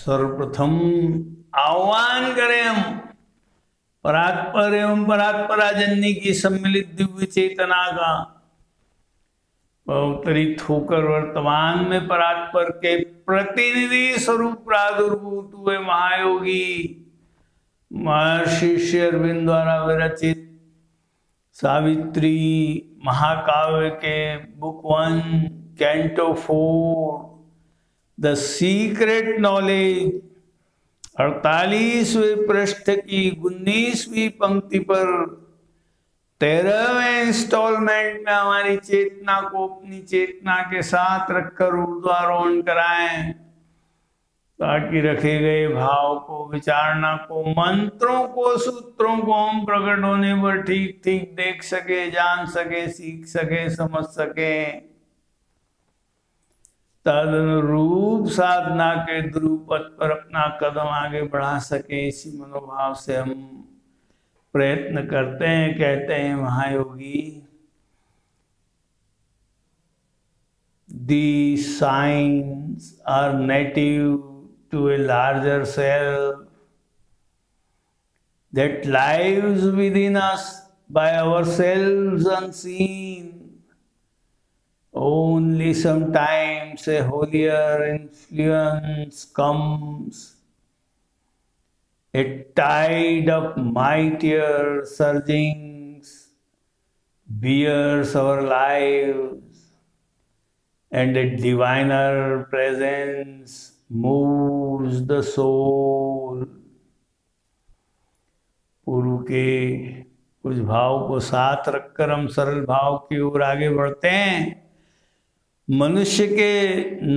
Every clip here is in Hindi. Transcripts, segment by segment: सर्वप्रथम आह्वान करें हम परात्पर एवं परात्पराजन्य की सम्मिलित दिव्य चेतना का अवतरित होकर वर्तमान में परात्पर के प्रतिनिधि स्वरूप प्रादुर्भूत हुए महायोगी महर्षि श्री अरविंद द्वारा विरचित सावित्री महाकाव्य के book 1 canto 4 the secret knowledge 48वें पृष्ठ की 19वीं पंक्ति पर 13वें इंस्टॉलमेंट में हमारी चेतना को अपनी चेतना के साथ रखकर ऊर्ध्वारोहण कराएं, ताकि रखे गए भाव को, विचारणा को, मंत्रों को, सूत्रों को हम प्रकट होने पर ठीक ठीक देख सके, जान सके, सीख सके, समझ सके। तदनुरूप साधना के ध्रुवपथ पर अपना कदम आगे बढ़ा सके, इसी मनोभाव से हम प्रयत्न करते हैं। कहते हैं महायोगी, the science are native to a larger self that lives within us by ourselves unseen, only sometimes a holier influence comes, a tide of mightier surgings bears our lives, and a diviner presence moves the soul। पुरु के कुछ भाव को साथ रखकर हम सरल भाव की ओर आगे बढ़ते हैं। मनुष्य के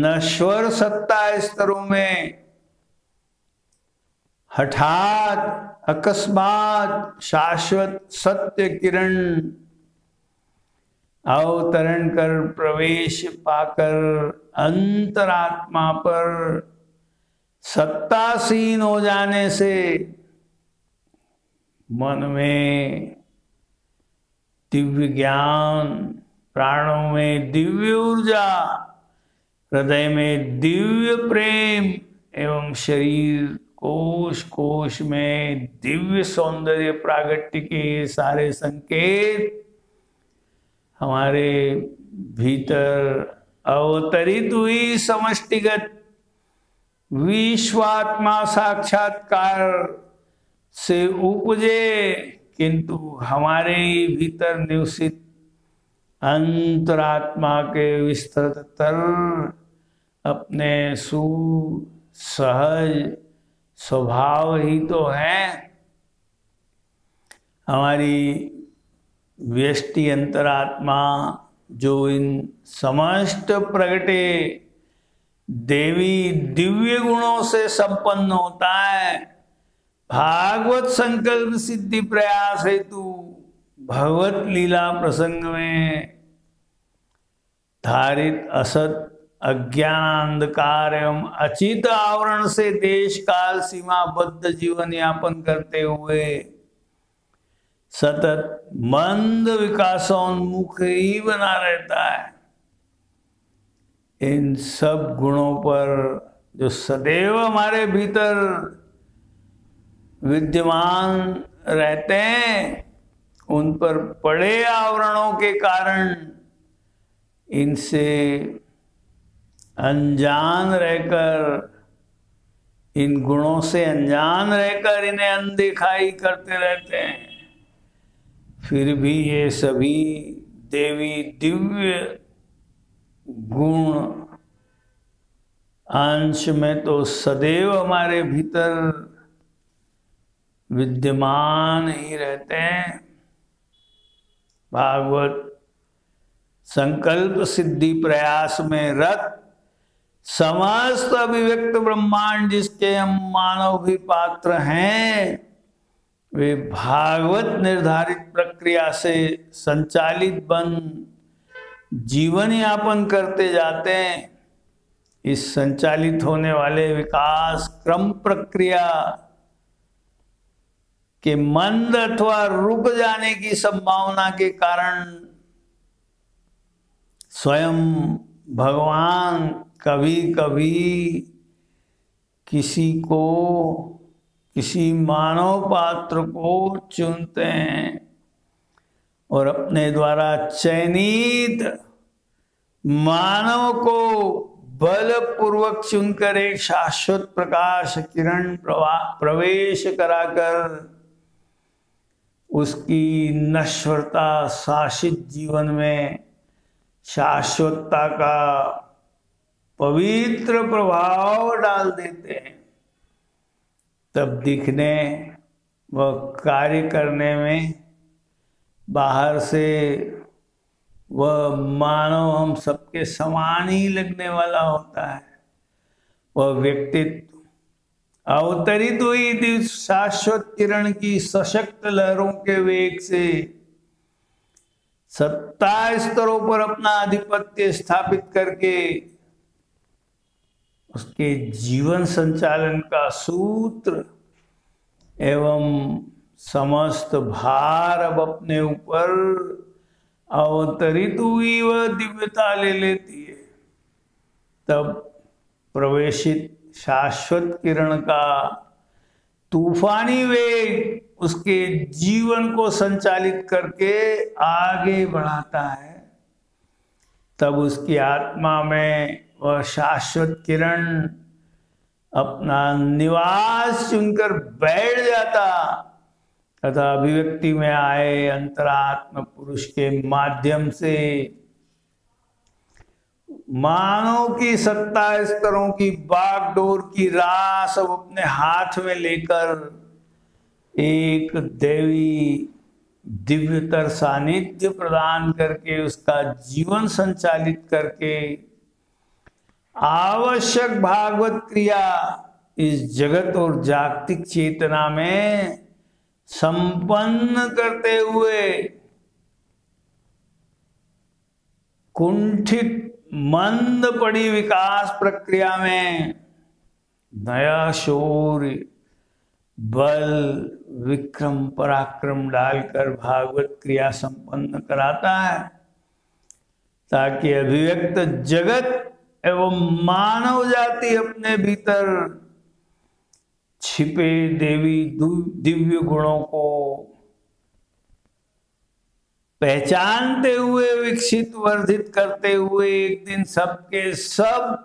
नश्वर सत्ता स्तरों में हठात, अकस्मात, शाश्वत सत्य किरण अवतरण कर प्रवेश पाकर अंतरात्मा पर सत्तासीन हो जाने से मन में दिव्य ज्ञान, प्राणों में दिव्य ऊर्जा, हृदय में दिव्य प्रेम एवं शरीर कोश कोश में दिव्य सौंदर्य प्रागट्य के सारे संकेत हमारे भीतर अवतरित हुई समष्टिगत विश्वात्मा साक्षात्कार से उपजे, किंतु हमारे भीतर निवसित अंतरात्मा के विस्तृत तर अपने सहज स्वभाव ही तो हैं। हमारी व्यष्टि अंतरात्मा जो इन समस्त प्रगटे देवी दिव्य गुणों से संपन्न होता है, भागवत संकल्प सिद्धि प्रयास हेतु भगवत लीला प्रसंग में धारित असत, अज्ञान, अंधकार एवं अचित आवरण से देश काल सीमाबद्ध जीवन यापन करते हुए सतत मंद विकासोन्मुख ही बना रहता है। इन सब गुणों पर जो सदैव हमारे भीतर विद्यमान रहते हैं, उन पर पड़े आवरणों के कारण इनसे अनजान रहकर, इन गुणों से अनजान रहकर इन्हें अनदेखा ही करते रहते हैं। फिर भी ये सभी देवी दिव्य गुण अंश में तो सदैव हमारे भीतर विद्यमान ही रहते हैं। भागवत संकल्प सिद्धि प्रयास में रत समस्त अभिव्यक्त ब्रह्मांड जिसके हम मानव भी पात्र हैं, वे भागवत निर्धारित प्रक्रिया से संचालित बन जीवन यापन करते जाते हैं। इस संचालित होने वाले विकास क्रम प्रक्रिया के मंद अथवा रुक जाने की संभावना के कारण स्वयं भगवान कभी कभी किसी को, किसी मानव पात्र को चुनते हैं और अपने द्वारा चयनित मानव को बलपूर्वक चुनकर एक शाश्वत प्रकाश किरण प्रवेश कराकर उसकी नश्वरता शासित जीवन में शाश्वतता का पवित्र प्रभाव डाल देते हैं, तब दिखने व कार्य करने में बाहर से वह मानव हम सबके समान ही लगने वाला होता है। वह व्यक्तित्व अवतरित हुई थी शाश्वत किरण की सशक्त लहरों के वेग से 7 स्तरों पर अपना आधिपत्य स्थापित करके उसके जीवन संचालन का सूत्र एवं समस्त भार अब अपने ऊपर अवतरित हुई वह दिव्यता ले लेती है। तब प्रवेशित शाश्वत किरण का तूफानी वेग उसके जीवन को संचालित करके आगे बढ़ाता है। तब उसकी आत्मा में वह शाश्वत किरण अपना निवास चुनकर बैठ जाता तथा अभिव्यक्ति में आए अंतरात्म पुरुष के माध्यम से मानव की 7 स्तरों की बागडोर की रास अब अपने हाथ में लेकर एक देवी दिव्यतर सानिध्य प्रदान करके उसका जीवन संचालित करके आवश्यक भागवत क्रिया इस जगत और जागतिक चेतना में संपन्न करते हुए कुंठित मंद पड़ी विकास प्रक्रिया में नया शौर्य बल विक्रम पराक्रम डालकर भागवत क्रिया संपन्न कराता है, ताकि अभिव्यक्त जगत एवं मानव जाति अपने भीतर छिपे देवी दिव्य गुणों को पहचानते हुए विकसित वर्धित करते हुए एक दिन सबके सब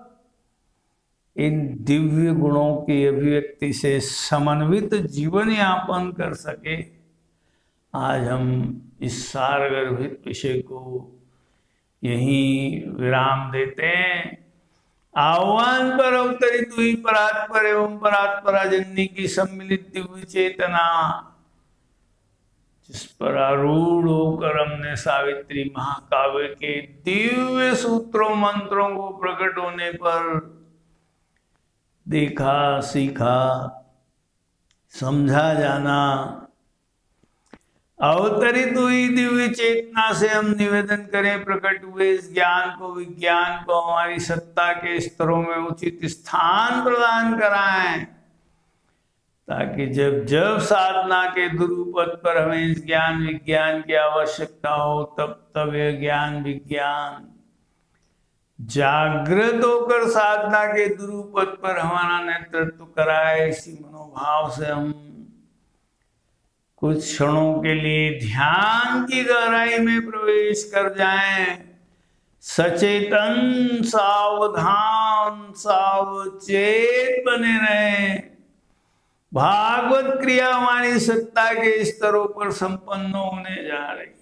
इन दिव्य गुणों की अभिव्यक्ति से समन्वित जीवन यापन कर सके। आज हम इस सारगर्भित विषय को यहीं विराम देते हैं। आह्वान पर अवतरित हुई परात्पर एवं परात्पराजन्य की सम्मिलित दिव्य चेतना, जिस पर आरूढ़ होकर हमने सावित्री महाकाव्य के दिव्य सूत्रों मंत्रों को प्रकट होने पर देखा, सीखा, समझा जाना, अवतरित हुई दिव्य चेतना से हम निवेदन करें प्रकट हुए इस ज्ञान को, विज्ञान को हमारी सत्ता के स्तरों में उचित स्थान प्रदान कराएं, ताकि जब जब साधना के गुरुपद पर हमें इस ज्ञान विज्ञान की आवश्यकता हो तब तब यह ज्ञान विज्ञान जागृत होकर साधना के गुरुपद पर हमारा नेतृत्व कराए। इसी मनोभाव से हम कुछ क्षणों के लिए ध्यान की गहराई में प्रवेश कर जाएं। सचेतन सावधान सावचेत बने रहें। भागवत क्रिया हमारी सत्ता के स्तरों पर संपन्न होने जा रही है।